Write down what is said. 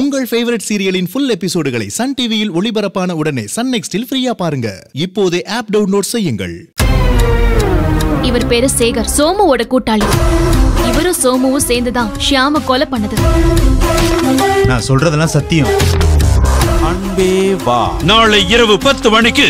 உங்கள் ஃபேவரட் சீரியலின் ஃபுல் எபிசோடுகளை சன் டிவியில் ஒளிபரப்பான உடனே சன் நெக்ஸ்டில் ஃப்ரீயா பாருங்க. இப்போதே ஆப் டவுன்லோட் செய்யுங்கள். இவர் பேரு சேகர், சோமுவோட கூட்டாளி. இவரும் சோமுவும் சேர்ந்துதான் ஷியாம கொலை பண்ணது. நான் சொல்றதெல்லாம் சத்தியம். அன்பே வா, நாளை இரவு 10 மணிக்கு